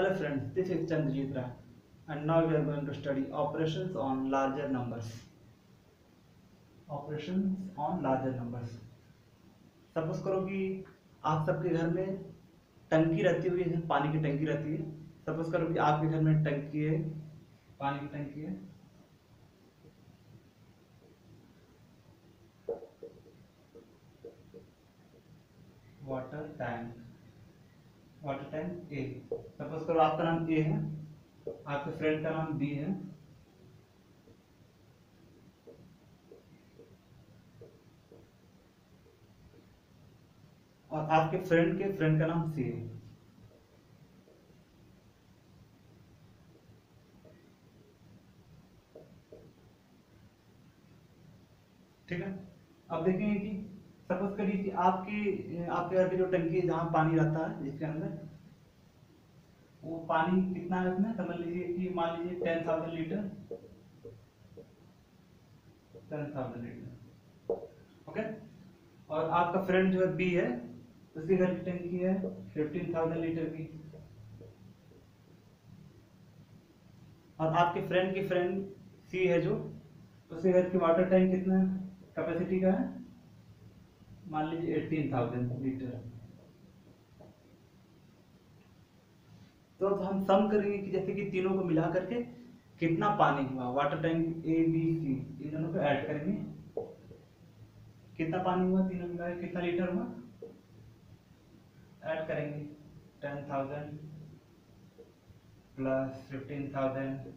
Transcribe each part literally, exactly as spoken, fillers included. Hello friends, this is Chandrajit Rai and now we are going to study operations on larger numbers. Operations on larger numbers. Suppose करो कि आप सबके घर में टंकी रहती होगी, जैसे पानी की टंकी रहती है. सपोज करो कि आपके घर में टंकी है, पानी की टंकी है. Water tank, water tank A. Suppose करो आपका नाम ए है, आपके फ्रेंड का नाम बी है. और आपके फ्रेंड के फ्रेंड का नाम सी है. ठीक है. अब देखेंगे कि सपोज करिए कि आपकी आपके घर की जो टंकी है जहाँ पानी रहता है, जिसके अंदर वो पानी कितना है इसमें, समझ लीजिए कि मान लीजिए ten thousand litre ten thousand litre okay. और आपका फ्रेंड जो है बी है, उसके घर की टंकी है फिफ्टीन थाउजेंड लीटर की. और आपके फ्रेंड की फ्रेंड सी है जो, उसके घर की वाटर टैंक कितना कैपेसिटी का है, मान लीजिए अठारह हज़ार लीटर. तो अब हम सम करेंगे कि जैसे कि तीनों को मिला करके कितना पानी हुआ. Water tank A B C इन दोनों को ऐड करेंगे, कितना पानी हुआ, तीनों मिला के कितना लीटर हुआ, ऐड करेंगे. दस हज़ार प्लस पंद्रह हज़ार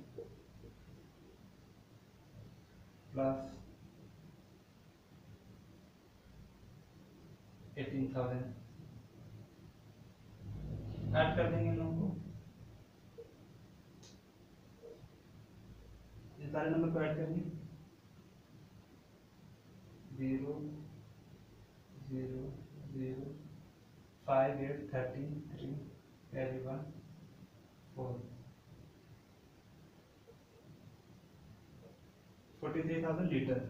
प्लस अठारह हज़ार ऐड कर देंगे. इन लोगों को, इन सारे नंबर को ऐड करेंगे. Zero zero zero five eight thirteen three thirty one four forty three thousand litre.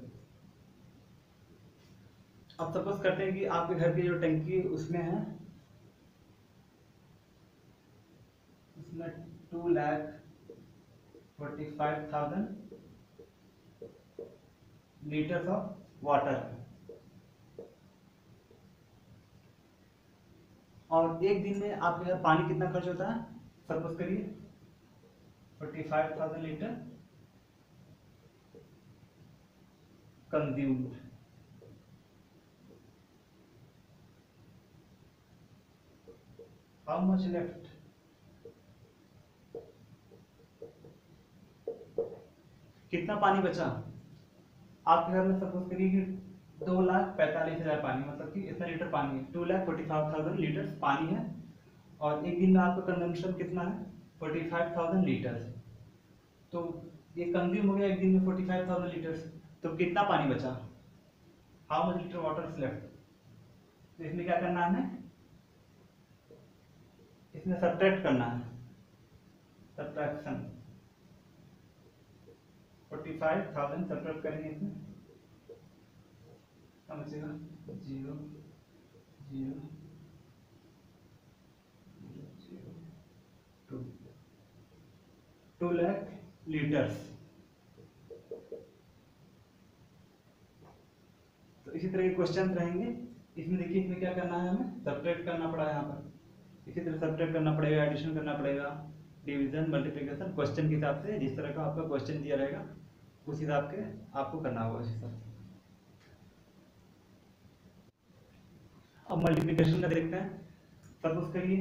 अब सपोज करते हैं कि आपके घर की जो टंकी उसमें है, उसमें two lakh forty five thousand litres of water है. और एक दिन में आपके घर पानी कितना खर्च होता है, सपोज करिए forty five thousand litre consumed. How much left? कितना पानी बचा आपके घर में. सपोज करिए कि दो लाख पैंतालीस हजार पानी, मतलब कि इतना लीटर पानी है, two lakh forty five thousand litre पानी है. और एक दिन में आपका कंजम्पशन कितना है, फोर्टी फाइव थाउजेंड लीटर्स. तो ये कंज्यूम हो गया एक दिन में फोर्टी फाइव थाउजेंड लीटर्स. तो कितना पानी बचा, how much litre water is left. तो इसमें क्या करना है, इसमें सब्ट्रैक्ट करना है. सब्ट्रैक्शन पैंतालीस हज़ार सब्ट्रैक्ट करेंगे इसमें, समझिएगा. Zero zero zero two two lakh litres. तो इसी तरह के क्वेश्चन रहेंगे इसमें. देखिए इसमें क्या करना है, हमें सब्ट्रैक्ट करना पड़ा है यहाँ पर. इसी तरह सब्ट्रैक्ट करना पड़ेगा, एडिशन करना पड़ेगा, डिवीजन, मल्टीप्लिकेशन. क्वेश्चन के हिसाब से जिस तरह का आपका क्वेश्चन दिया रहेगा उस हिसाब के आपको करना होगा उस हिसाब से. अब मल्टीप्लिकेशन का देखते हैं. सपोज करिए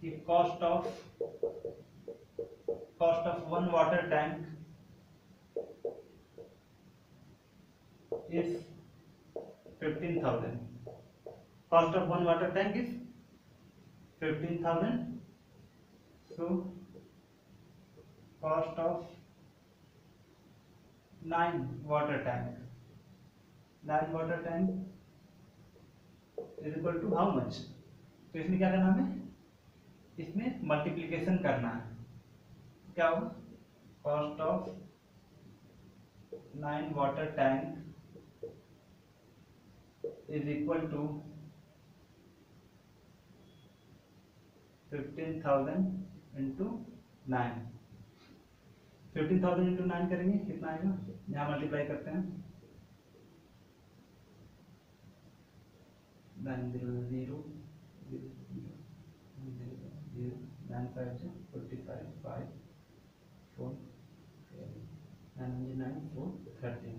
कि cost of cost of one water tank is fifteen thousand cost of one water tank is fifteen thousand. So cost of nine water tank. Nine water tank is equal to how much? तो इसमें क्या करना है, इसमें multiplication करना है. क्या होगा, cost of nine water tank is equal to fifteen thousand into nine, fifteen thousand into nine करेंगे कितना आएगा, यहाँ मल्टीप्लाई करते हैं, nine zero zero nine five से forty five five four nine nine four thirteen,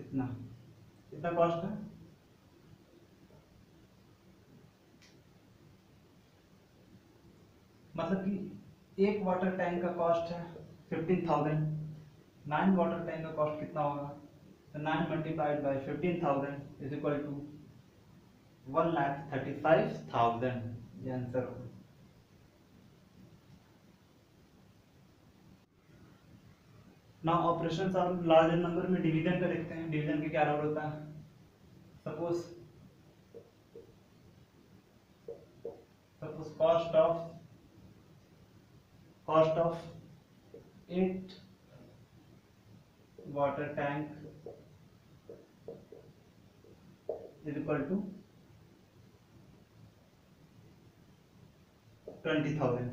इतना इतना कॉस्ट है। मतलब कि एक वाटर टैंक का कॉस्ट है fifteen thousand, nine water tank का कॉस्ट कितना होगा, तो nine multiplied by fifteen thousand is equal to one lakh thirty five thousand, ये आंसर होगा। नाउ ऑपरेशन आप लार्जर नंबर में डिवीजन का देखते हैं, डिवीजन के क्या रूल होता है। Suppose suppose cost of cost of eight water tank is equal to twenty thousand,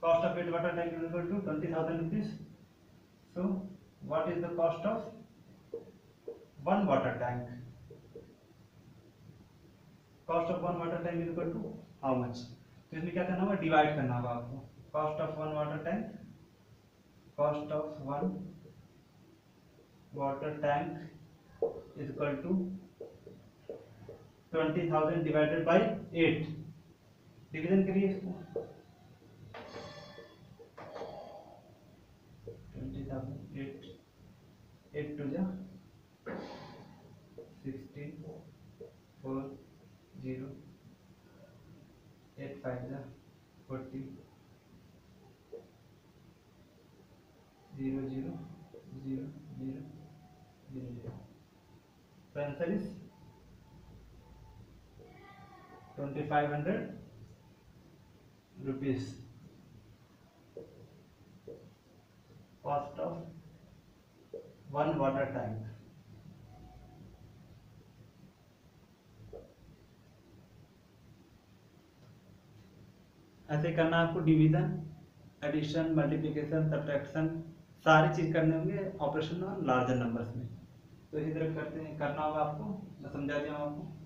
cost of eight water tank is equal to twenty thousand rupees. So what is the cost of one water tank? Cost of one water tank is equal to how much? तो इसमें क्या करना होगा, divide करना होगा आपको। Cost of one water tank, cost of one water tank is equal to twenty thousand divided by eight। Division करिए इसको। एट एट टू जा sixteen four zero eight five जा forty zero zero zero zero zero. तो answer is twenty five hundred rupees cost of one water tank. ऐसे करना आपको, division, addition, multiplication, subtraction सारी चीज करने होंगे ऑपरेशन और लार्जर नंबर्स में। तो इसी तरह करते हैं, करना होगा आपको। मैं समझा दिया हूँ आपको।